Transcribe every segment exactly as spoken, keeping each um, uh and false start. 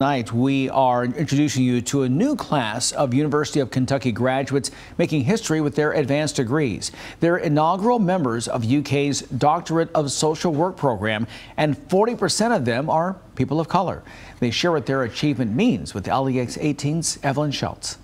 Tonight, we are introducing you to a new class of University of Kentucky graduates making history with their advanced degrees. They're inaugural members of U K's Doctorate of Social Work program, and forty percent of them are people of color. They share what their achievement means with L E X eighteen's Evelyn Schultz.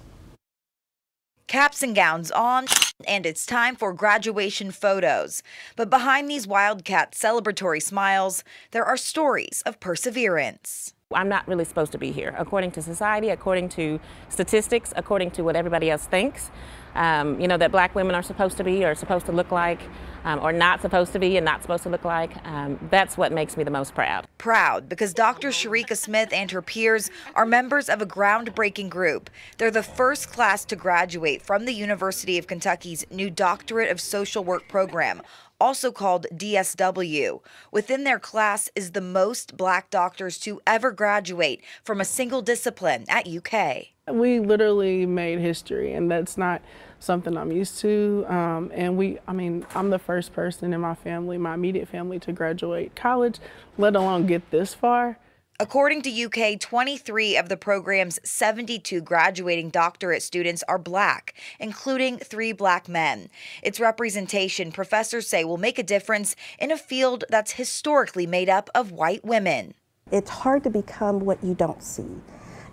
Caps and gowns on, and it's time for graduation photos. But behind these wildcat celebratory smiles, there are stories of perseverance. I'm not really supposed to be here, according to society, according to statistics, according to what everybody else thinks, um, you know, that black women are supposed to be or supposed to look like um, or not supposed to be and not supposed to look like. Um, that's what makes me the most proud. Proud because Doctor Sharika Smith and her peers are members of a groundbreaking group. They're the first class to graduate from the University of Kentucky's new Doctorate of Social Work program, also called D S W. Within their class is the most black doctors to ever graduate from a single discipline at U K. We literally made history, and that's not something I'm used to. Um, and we, I mean, I'm the first person in my family, my immediate family, to graduate college, let alone get this far. According to U K, twenty-three of the program's seventy-two graduating doctorate students are black, including three black men. Its representation, professors say, will make a difference in a field that's historically made up of white women. It's hard to become what you don't see,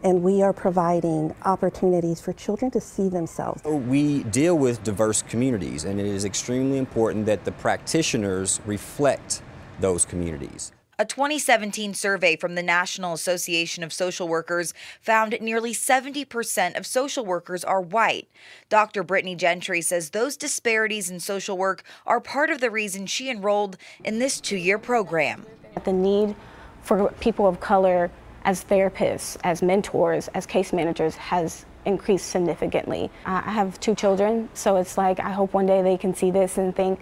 and we are providing opportunities for children to see themselves. We deal with diverse communities, and it is extremely important that the practitioners reflect those communities. A twenty seventeen survey from the National Association of Social Workers found nearly seventy percent of social workers are white. Doctor Brittany Gentry says those disparities in social work are part of the reason she enrolled in this two-year program. The need for people of color as therapists, as mentors, as case managers has increased significantly. I have two children, so it's like I hope one day they can see this and think,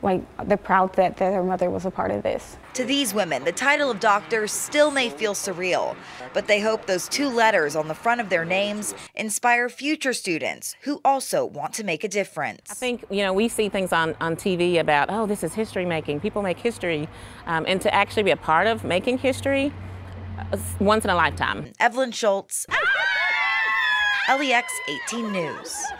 like, they're proud that their mother was a part of this. To these women, the title of doctor still may feel surreal, but they hope those two letters on the front of their names inspire future students who also want to make a difference. I think, you know, we see things on, on T V about, oh, this is history making, people make history, um, and to actually be a part of making history, uh, once in a lifetime. Evelyn Schultz, L E X eighteen News.